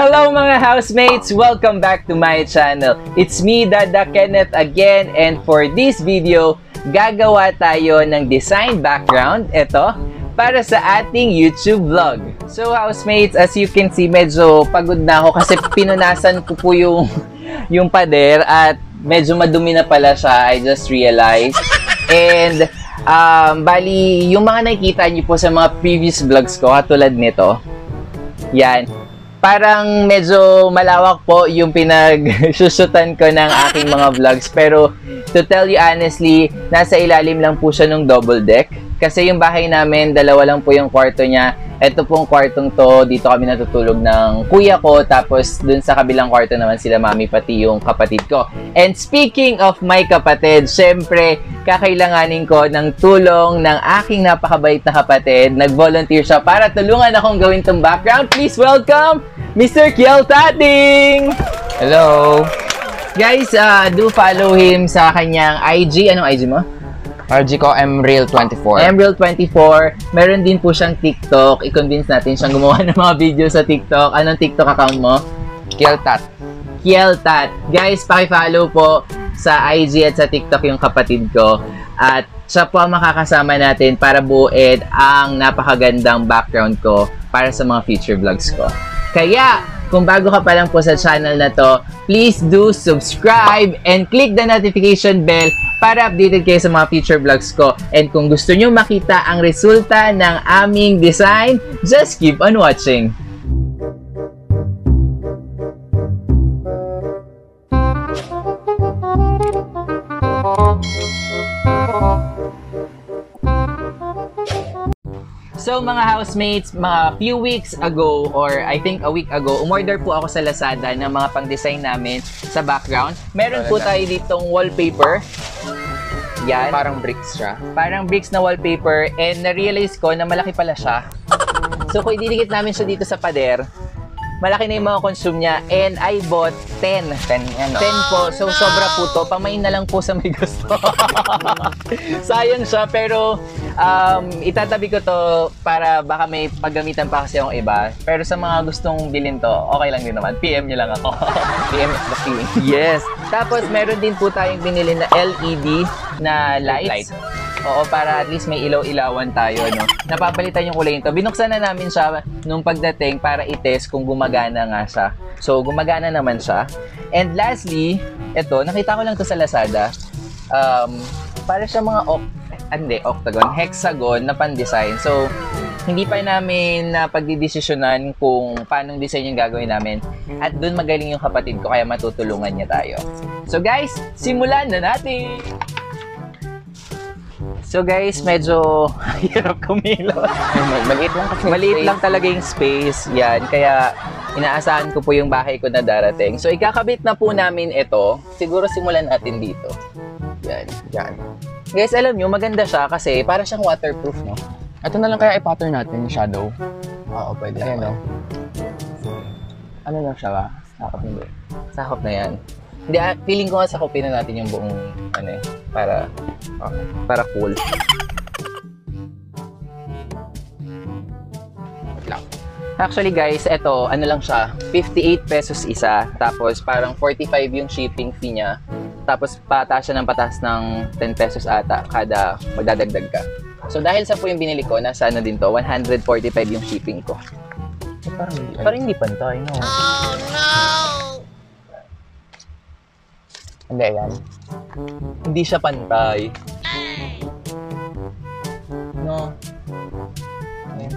Hello mga housemates! Welcome back to my channel. It's me, Dada Kenneth again, and for this video, gagawa tayo ng design background, ito, para sa ating YouTube vlog. So housemates, as you can see, medyo pagod na ako kasi pinunasan ko po yung pader at medyo madumi na pala siya, I just realized. And bali, yung mga nakikita niyo po sa mga previous vlogs ko, katulad nito, yan. Parang medyo malawak po yung pinagsusutan ko ng aking mga vlogs. Pero to tell you honestly, nasa ilalim lang po siya ng double deck. Kasi yung bahay namin, dalawa lang po yung kwarto niya. Ito pong kwartong to, dito kami natutulog ng kuya ko. Tapos dun sa kabilang kwarto naman sila mami pati yung kapatid ko. And speaking of my kapatid, syempre kakailanganin ko ng tulong ng aking napakabait na kapatid. Nag-volunteer siya para tulungan akong gawin tong background. Please welcome Mr. Kiel Tading! Hello! Guys, do follow him sa kanyang IG. Anong IG mo? RGcoMreal24. MReal24. Meron din po siyang TikTok. I-convince natin siyang gumawa ng mga video sa TikTok. Anong TikTok account mo? Kiel Tat. Guys, pakifollow po sa IG at sa TikTok yung kapatid ko. At siya po ang makakasama natin para buuin ang napakagandang background ko para sa mga future vlogs ko. Kaya, kung bago ka pa lang po sa channel na to, please do subscribe and click the notification bell para updated kayo sa mga future vlogs ko. And kung gusto nyo makita ang resulta ng aming design, just keep on watching. So mga housemates, mga few weeks ago or I think a week ago, umorder po ako sa Lazada ng mga pang-design namin sa background. Meron po tayo ditong wallpaper. Yan. Parang bricks siya. Parang bricks na wallpaper and na-realize ko na malaki pala siya. So kung ididikit namin siya dito sa pader, malaki na yung mga consume niya and I bought 10. 10 po. So sobra po to. Pamain na lang po sa may gusto. Sayang siya pero itatabi ko to para baka may paggamitan pa kasi yung iba. Pero sa mga gustong bilhin to, okay lang din naman. PM nyo lang ako. PM is the king. Yes. Tapos meron din po tayong binili na LED na lights. Oo, para at least may ilaw-ilawan tayo. No? Napapalitan yung kulay nito. Binuksan na namin siya nung pagdating para itest kung gumagana nga siya. So, gumagana naman siya. And lastly, eto, nakita ko lang to sa Lazada. Para sa mga octagon, hexagon na pan-design. So, hindi pa namin napagdidesisyonan kung paano design yung gagawin namin. At doon magaling yung kapatid ko, kaya matutulungan niya tayo. So guys, simulan na natin! So guys, medyo hirap kumilos. Maliit lang kasi. Maliit lang talaga yung space. Yan, kaya inaasahan ko po yung bahay ko na darating. So ikakabit na po namin ito. Siguro simulan natin dito. Yan, yan. Guys, alam nyo, maganda siya kasi para siyang waterproof, no? Ito na lang kaya i-pattern natin yung shadow. Oo, pwede. Ayan, no? Ano lang siya ba? Sakop na ba? Sakop na yan. Hindi, feeling ko nga sakopin na natin yung buong, ano para cool. Actually guys, ito, ano lang siya, 58 pesos isa. Tapos parang 45 yung shipping fee niya. Tapos pataas siya ng patas ng 10 pesos ata kada magdadagdag ka. So dahil sa po yung binili ko, nasa ano din to, 145 yung shipping ko. So, parang hindi pantay, no? Oh no! Hindi, ayan. Hindi siya pantay. No? Ayan.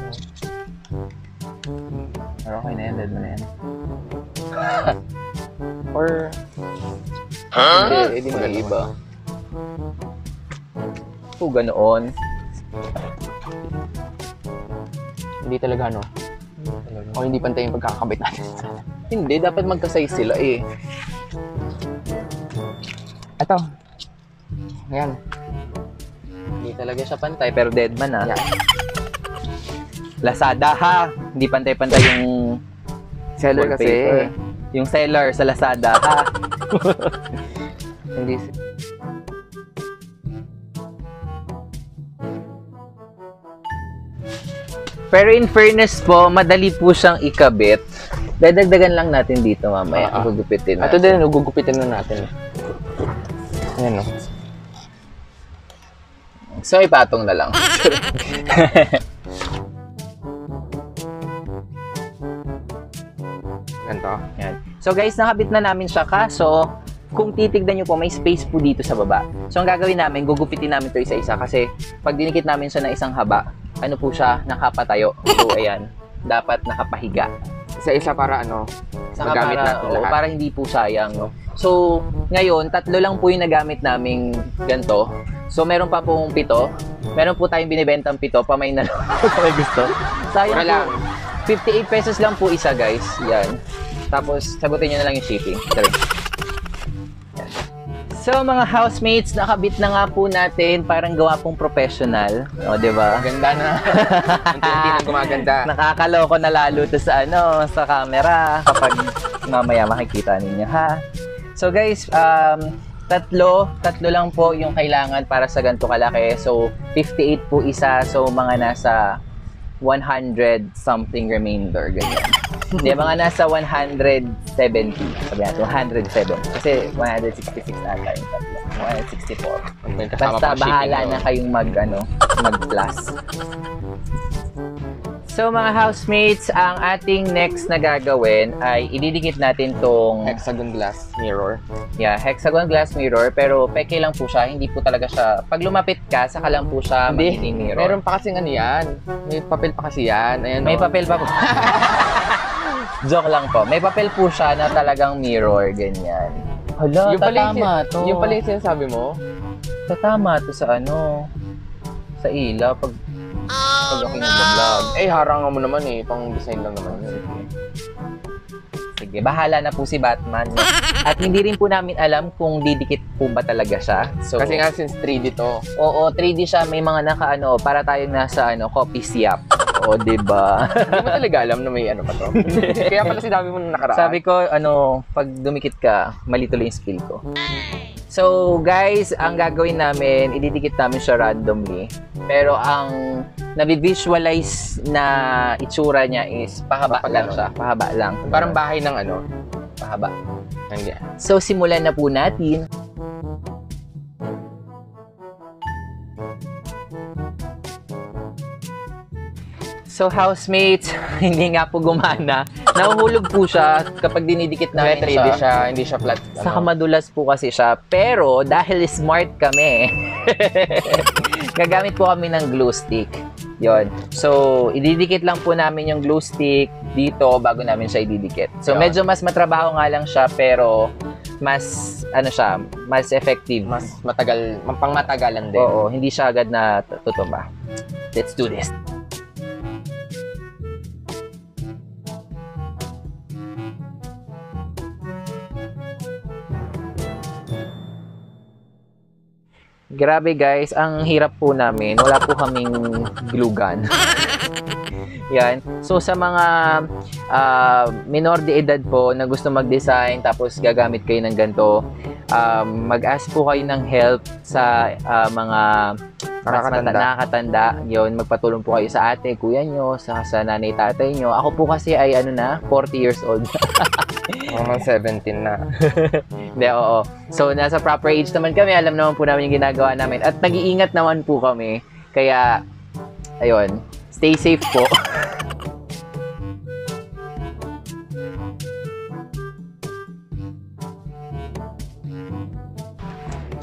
Pero okay na yan, dead mo na yan. Or... Huh? Hindi may iba. O, ganoon. Hindi talaga, no? O, hindi pantay yung pagkakabit natin. Hindi, dapat magka-size sila eh. Ito. Ayan. Hindi talaga siya pantay, pero dead man ah. Lazada ha! Hindi pantay-pantay yung... Seller kasi. Yung seller sa Lazada ha! Hindi. Pero in fairness po, madali po siyang ikabit. Dadagdagan lang natin dito mamaya. Gugupitin natin. Ito din, gugupitin na natin. Ayan o. So, ipatong na lang. Ganito. Ayan. So guys, nakabit na namin siya, kaso kung titignan nyo po, may space po dito sa baba. So ang gagawin namin, gugupitin namin ito isa-isa kasi pag dinikit namin siya ng isang haba, ano po siya, nakapatayo. So ayan, dapat nakapahiga. Isa-isa para ano, magamit natin lahat. Para hindi po sayang. No? So ngayon, tatlo lang po yung nagamit naming ganito. So meron pa pong pito. Meron po tayong binibentang pito, pamay na lang. May gusto. Sayang lang. 58 pesos lang po isa, guys. Yan. Tapos sagutin nyo na lang yung shipping. So mga housemates, nakabit na nga po natin, parang gawa pong professional. O, diba? Ganda na. Unti-unti na gumaganda. Nakakaloko na lalo to sa ano, sa camera. Kapag mamaya makikita ninyo, ha? So guys, tatlo lang po yung kailangan para sa ganito kalaki. So 58 po isa, so mga nasa 100 something remainder, ganyan. Hindi, mga nasa 170. Sabi natin, 107. Kasi 166 na tayo. 164. Basta bahala na kayong mag-plus. So mga housemates, ang ating next na gagawin ay ididikit natin tong hexagon glass mirror. Yeah, hexagon glass mirror, pero peke lang po siya, hindi po talaga siya. Pag lumapit ka, saka lang po siya magiging mirror. Meron pa kasing ano yan, may papel pa kasi yan. Ayan, may papel pa po. Joke lang po, may papel po siya na talagang mirror, ganyan. Hala, tatama to. Yung pala yung sinasabi mo? Tatama to sa ano, sa ila, pag okay na sa vlog. Eh, harang mo naman eh. Pang-design lang naman. Sige, bahala na po si Batman. At hindi rin po namin alam kung didikit po ba talaga siya. So, kasi nga since 3D to. Oo, 3D siya. May mga naka-ano, para tayo nasa ano, copy siyap. Oo, diba? Hindi mo talaga alam na may ano pa to. Kaya pala sinabi mo nung nakaraan. Sabi ko, ano, pag dumikit ka, mali tuloy yung skill ko. So guys, ang gagawin namin, ididikit namin siya randomly. Pero ang nabivisualize na itsura niya is pahaba lang siya. Pahaba lang. Parang bahay ng ano? Pahaba. Hanggang. So simulan na po natin. So housemates, hindi nga po gumana. Nahuhulog po siya kapag dinidikit namin siya. Hindi siya, flat. Saka madulas po kasi siya. Pero dahil smart kami, gagamit po kami ng glue stick. Yun. So, ididikit lang po namin yung glue stick dito bago namin siya ididikit. So, medyo mas matrabaho nga lang siya, pero mas, ano siya, mas effective. Mas matagal, pangmatagalan din. Oo, hindi siya agad na tutumba. Let's do this. Grabe guys, ang hirap po namin. Wala po kaming glue gun. Yan. So sa mga minor de edad po na gusto mag-design tapos gagamit kayo ng ganito, mag-ask po kayo ng help sa mga nakakatanda. Yun, magpatulong po kayo sa ate, kuya nyo, sa nanay, tatay nyo. Ako po kasi ay ano na, 40 years old. Mga 17 na. Hindi, oo. So, nasa proper age naman kami. Alam naman po namin yung ginagawa namin. At nag-iingat naman po kami. Kaya, ayun, stay safe po.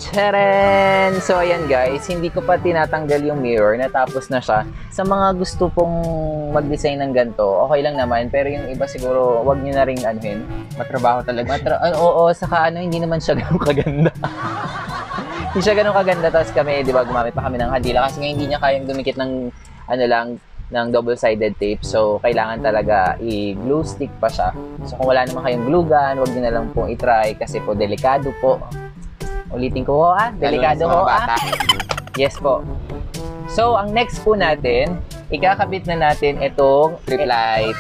Tcharan! So, ayan guys, hindi ko pa tinatanggal yung mirror. Natapos na siya. Sa mga gusto pong mag-design ng ganito, okay lang naman. Pero yung iba siguro, wag nyo na rin anuhin. Matrabaho talaga. Oo, saka ano, hindi naman siya ganun kaganda. Hindi siya ganun kaganda. Tapos kami, di ba, gumamit pa kami ng hadila. Kasi nga hindi niya kayang dumikit ng, ano lang, ng double-sided tape. So, kailangan talaga i-glue stick pa siya. So, kung wala naman kayong glue gun, wag nyo na lang pong itry. Kasi po, delikado po. Ulitin ko ho, ah. Delikado ho, ah. Yes po. So, ang next po natin, ikakabit na natin itong strip light.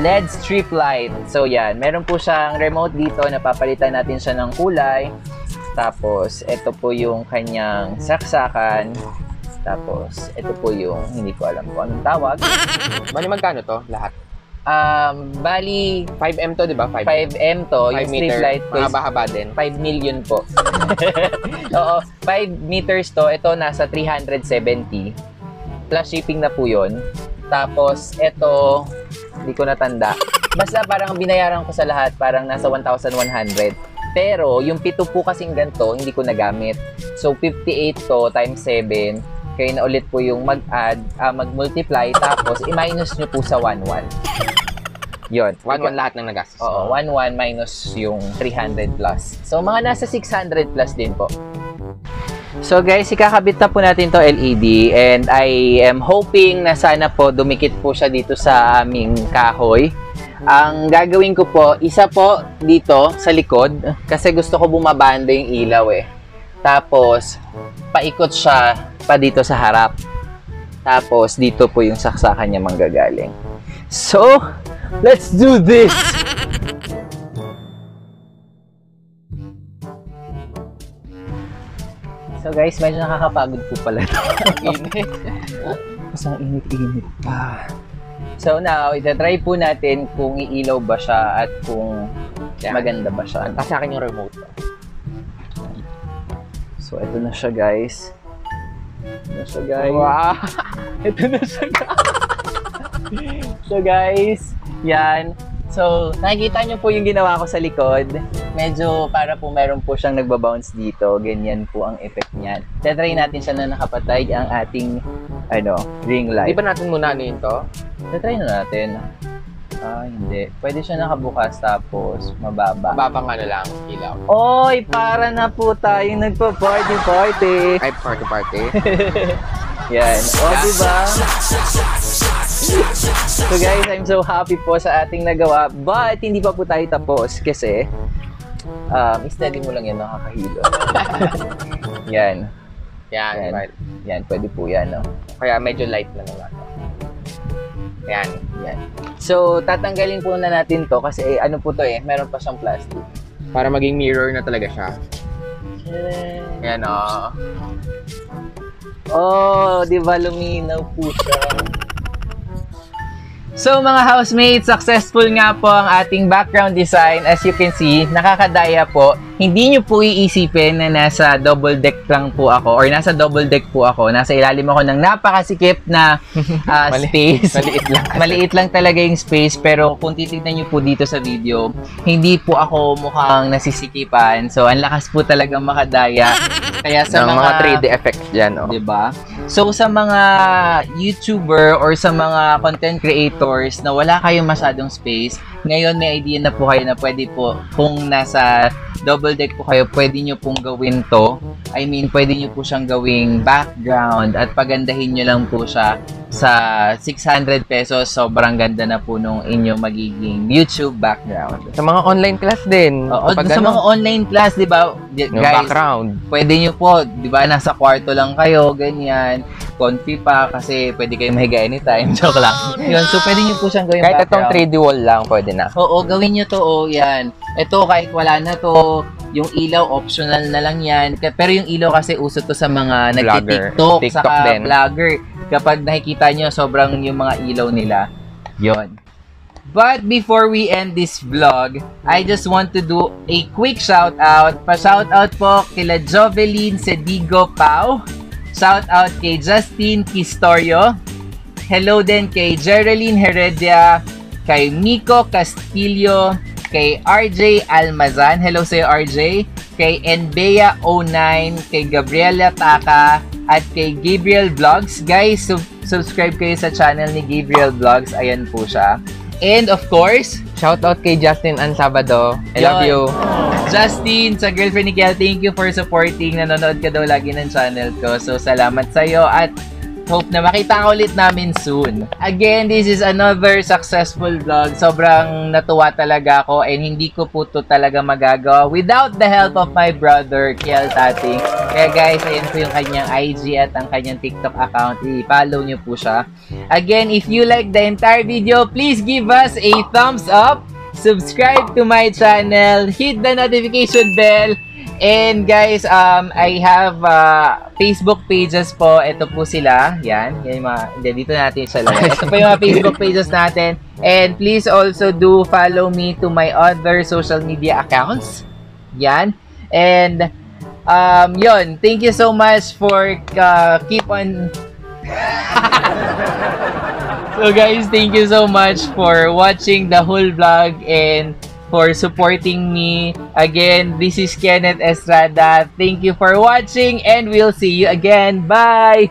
LED strip light. So, yan. Meron po siyang remote dito. Napapalitan natin siya ng kulay. Tapos, ito po yung kanyang saksakan. Tapos, ito po yung, hindi ko alam kung anong tawag. Magkano to? Lahat. Bali 5M to, 'di ba? 5M to, yung streetlight ko. Mahaba-haba din. 5 million po. Oo, 5 meters to. Ito nasa 370 plus shipping na po 'yon. Tapos ito, hindi ko natanda. Basta parang binayaran ko sa lahat, parang nasa 1,100. Pero yung pito po kasing ganito, hindi ko nagamit. So 58 to times 7. Kayo na ulit po yung mag-add, mag-multiply, tapos i-minus nyo po sa 1-1. Yun. 1-1 lahat ng nagastos. Oo, 1-1 minus yung 300 plus. So, mga nasa 600 plus din po. So, guys, ikakabit na po natin to LED, and I am hoping na sana po dumikit po siya dito sa aming kahoy. Ang gagawin ko po, isa po dito sa likod, kasi gusto ko bumabanda yung ilaw eh. Tapos, paikot siya pa dito sa harap. Tapos, dito po yung saksakan niya manggagaling. So, let's do this! So guys, medyo nakakapagod po pala ito. Init. Mas ang init-init pa. So now, itatry po natin kung iilaw ba siya at kung maganda ba siya. At sa akin yung remote. So, ito na siya guys. Wow! Ito na siya, guys. So guys, yan. So, nakikita nyo po yung ginawa ko sa likod. Medyo para po meron po siyang nagbabounce dito. Ganyan po ang effect niyan. Tatry natin siya na nakapatay ang ating ring light. Di ba natin muna ano yun to? Tatry na natin. Ah, hindi. Pwede siya nakabukas tapos mababa. Mababa nga na lang ilaw. Oy, para na po tayo nagpa-party-party. Ay, party-party. Yan. O, diba? So guys, I'm so happy po sa ating nagawa. But hindi pa po tayo tapos kasi steady mo lang yan, nakakahilo. Yan. Yan. Yan. Right. Yan, pwede po yan. No? Kaya medyo light na lang natin. Yan, yan. So, tatanggalin po na natin to kasi ano po to eh, meron pa siyang plastic. Para maging mirror na talaga siya. Yan o. Oh, di ba luminaw po siya? So mga housemates, successful nga po ang ating background design. As you can see, nakakadaya po. Hindi nyo po iisipin na nasa double deck lang po ako or nasa double deck po ako. Nasa ilalim ako ng napakasikip na space. Maliit lang. Maliit lang talaga yung space. Pero kung titignan nyo po dito sa video, hindi po ako mukhang nasisikipan. So ang lakas po talagang makadaya. Kaya sa mga 3D effects dyan. Oh. Diba? So sa mga YouTuber or sa mga content creator na wala kayong masyadong space, ngayon may idea na po kayo na pwede po, kung nasa double deck po kayo, pwede nyo pong gawin to. I mean, pwede nyo po siyang gawing background at pagandahin nyo lang po siya sa 600 pesos. Sobrang ganda na po nung inyong magiging YouTube background. Sa mga online class din. Oo, sa mga online class, di ba? Guys, background. Pwede nyo po, di ba, nasa kwarto lang kayo, ganyan. Comfy pa kasi pwede kayong mahiga anytime. Joke lang. Yun, so pwede nyo po siyang gawin kahit background. Kahit itong 3D wall lang, pwede na. Oo, gawin nyo to. Oo, yan. Ito, kahit wala na to, yung ilaw, optional na lang yan. Pero yung ilaw kasi uso to sa mga nagti-TikTok, saka vlogger. Kapag nakikita nyo, sobrang yung mga ilaw nila. Yun. But before we end this vlog, I just want to do a quick shout-out. Pa-shoutout po kila Joveline Cedigo Pao. Shoutout kay Justine Quistorio. Hello din kay Gerilyn Heredia. Kay Nico Castillo. Kay RJ Almazan, hello sa'yo RJ, kay Nbeya 09, kay Gabriella Taka, at kay Gabriel Vlogs. Guys, subscribe kayo sa channel ni Gabriel Vlogs, ayan po siya. And of course, shoutout kay Justin Ansabado, I love you. Justin, sa girlfriend ni Kiel, thank you for supporting, nanonood ka daw lagi ng channel ko, so salamat sa'yo at hope na makita ka ulit namin soon. Again, this is another successful vlog. Sobrang natuwa talaga ako and hindi ko po ito talaga magagawa without the help of my brother, Kiel Tading. Kaya guys, ayan po yung kanyang IG at ang kanyang TikTok account. I-follow nyo po siya. Again, if you like the entire video, please give us a thumbs up. Subscribe to my channel. Hit the notification bell. And guys, I have Facebook pages po. Ito po sila. Yan. Yan mga, dito natin sa live. Ito po yung mga Facebook pages natin. And please also do follow me to my other social media accounts. Yan. And yun. Thank you so much for keep on... So guys, thank you so much for watching the whole vlog and for supporting me. Again, this is Kenneth Estrada. Thank you for watching and we'll see you again. Bye!